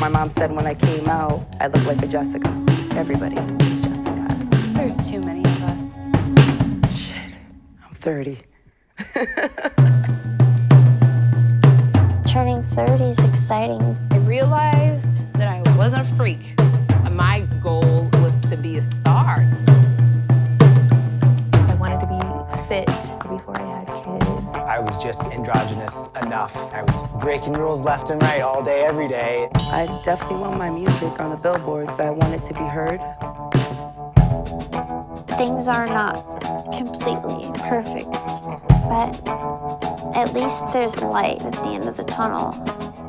My mom said when I came out, I looked like a Jessica. Everybody is Jessica. There's too many of us. Shit, I'm 30. Turning 30 is exciting. I realized that I wasn't a freak. My goal was to be a star. I wanted to be fit before I had kids. I was just androgynous enough. I was breaking rules left and right all day, every day. I definitely want my music on the billboards. I want it to be heard. Things are not completely perfect, but at least there's light at the end of the tunnel.